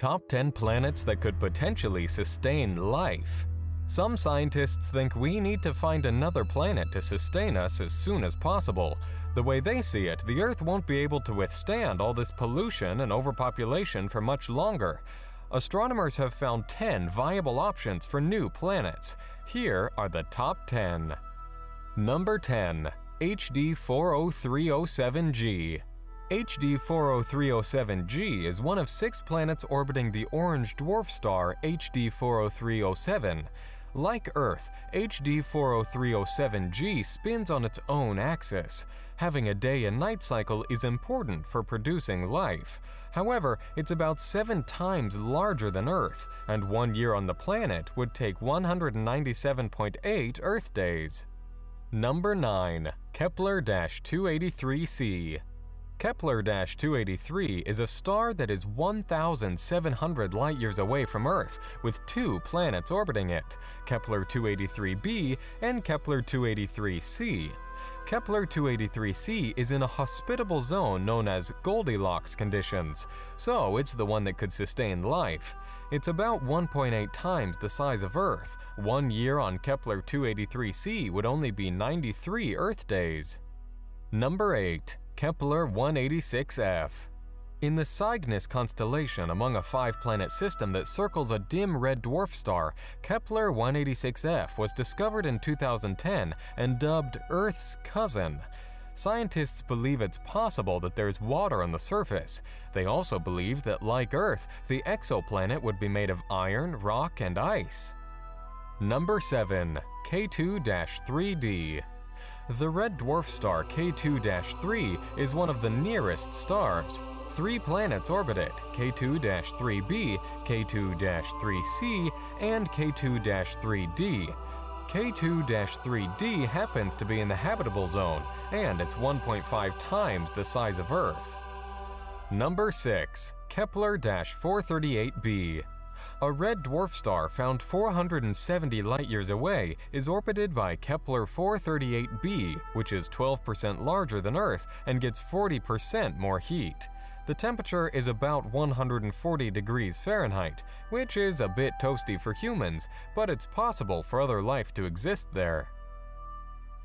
Top 10 planets that could potentially sustain life. Some scientists think we need to find another planet to sustain us as soon as possible. The way they see it, the Earth won't be able to withstand all this pollution and overpopulation for much longer. Astronomers have found 10 viable options for new planets. Here are the top 10. Number 10. HD 40307g. HD 40307g is one of 6 planets orbiting the orange dwarf star HD 40307. Like Earth, HD 40307g spins on its own axis. Having a day and night cycle is important for producing life. However, it's about 7 times larger than Earth, and 1 year on the planet would take 197.8 Earth days. Number 9. Kepler-283c. Kepler-283 is a star that is 1,700 light-years away from Earth, with 2 planets orbiting it, Kepler-283b and Kepler-283c. Kepler-283c is in a hospitable zone known as Goldilocks conditions, so it's the one that could sustain life. It's about 1.8 times the size of Earth. 1 year on Kepler-283c would only be 93 Earth days. Number 8. Kepler-186f. In the Cygnus constellation, among a 5-planet system that circles a dim red dwarf star, Kepler-186f was discovered in 2010 and dubbed Earth's cousin. Scientists believe it's possible that there's water on the surface. They also believe that, like Earth, the exoplanet would be made of iron, rock, and ice. Number 7. K2-3d. The red dwarf star K2-3 is one of the nearest stars. 3 planets orbit it, K2-3b, K2-3c, and K2-3d. K2-3d happens to be in the habitable zone, and it's 1.5 times the size of Earth. Number 6. Kepler-438b. A red dwarf star found 470 light-years away is orbited by Kepler-438b, which is 12% larger than Earth and gets 40% more heat. The temperature is about 140 degrees Fahrenheit, which is a bit toasty for humans, but it's possible for other life to exist there.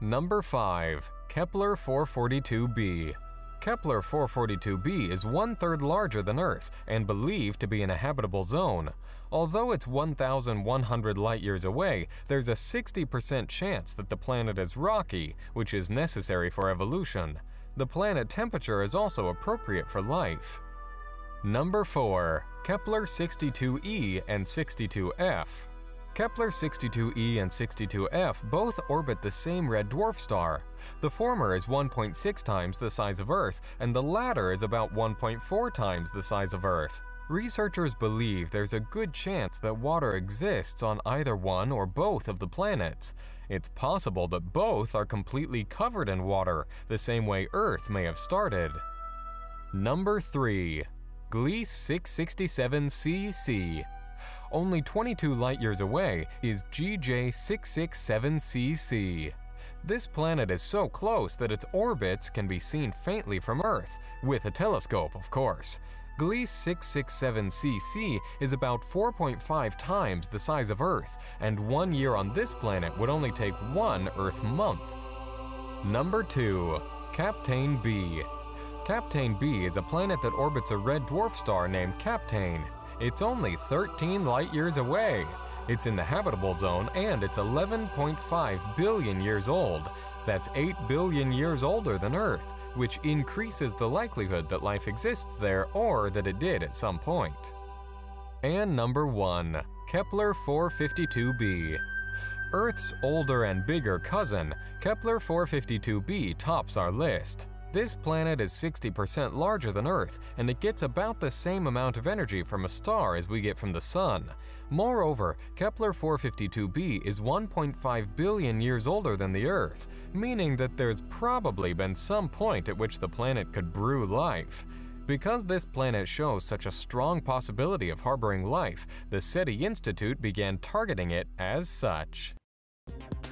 Number 5. Kepler-442b. Kepler-442b is 1/3 larger than Earth and believed to be in a habitable zone. Although it's 1,100 light-years away, there's a 60% chance that the planet is rocky, which is necessary for evolution. The planet temperature is also appropriate for life. Number 4. Kepler-62e and 62f. Kepler-62e and 62f both orbit the same red dwarf star. The former is 1.6 times the size of Earth, and the latter is about 1.4 times the size of Earth. Researchers believe there's a good chance that water exists on either one or both of the planets. It's possible that both are completely covered in water, the same way Earth may have started. Number 3. Gliese 667 Cc. Only 22 light-years away is GJ 667 Cc. This planet is so close that its orbits can be seen faintly from Earth, with a telescope, of course. Gliese 667 Cc is about 4.5 times the size of Earth, and 1 year on this planet would only take 1 Earth month. Number 2. Kapteyn b. Kapteyn b is a planet that orbits a red dwarf star named Kapteyn. It's only 13 light-years away. It's in the habitable zone, and it's 11.5 billion years old. That's 8 billion years older than Earth, which increases the likelihood that life exists there or that it did at some point. And number 1. Kepler-452b. Earth's older and bigger cousin, Kepler-452b tops our list. This planet is 60% larger than Earth, and it gets about the same amount of energy from a star as we get from the Sun. Moreover, Kepler-452b is 1.5 billion years older than the Earth, meaning that there's probably been some point at which the planet could brew life. Because this planet shows such a strong possibility of harboring life, the SETI Institute began targeting it as such.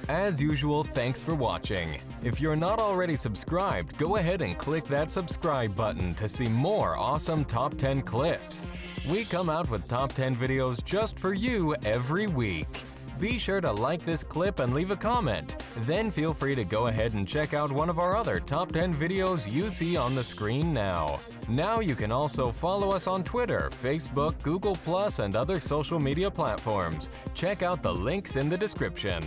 As usual, thanks for watching. If you're not already subscribed, go ahead and click that subscribe button to see more awesome top 10 clips. We come out with top 10 videos just for you every week. Be sure to like this clip and leave a comment. Then feel free to go ahead and check out one of our other top 10 videos you see on the screen now. Now you can also follow us on Twitter, Facebook, Google+, and other social media platforms. Check out the links in the description.